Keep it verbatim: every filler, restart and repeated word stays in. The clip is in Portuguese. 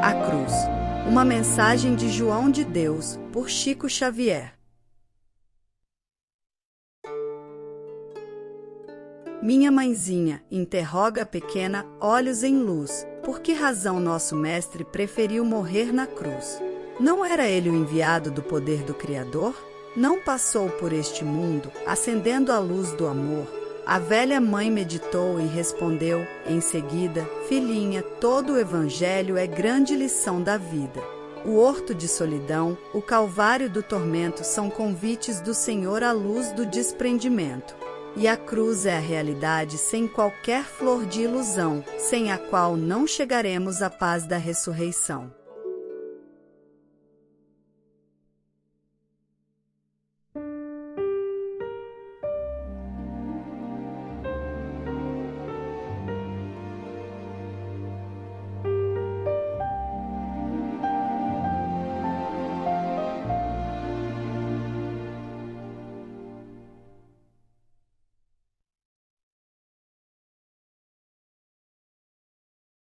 A Cruz, uma mensagem de João de Deus, por Chico Xavier. Minha mãezinha, interroga a pequena, olhos em luz, por que razão nosso mestre preferiu morrer na cruz? Não era ele o enviado do poder do Criador? Não passou por este mundo, acendendo a luz do amor? A velha mãe meditou e respondeu, em seguida, filhinha, todo o evangelho é grande lição da vida. O horto de solidão, o calvário do tormento são convites do Senhor à luz do desprendimento. E a cruz é a realidade sem qualquer flor de ilusão, sem a qual não chegaremos à paz da ressurreição.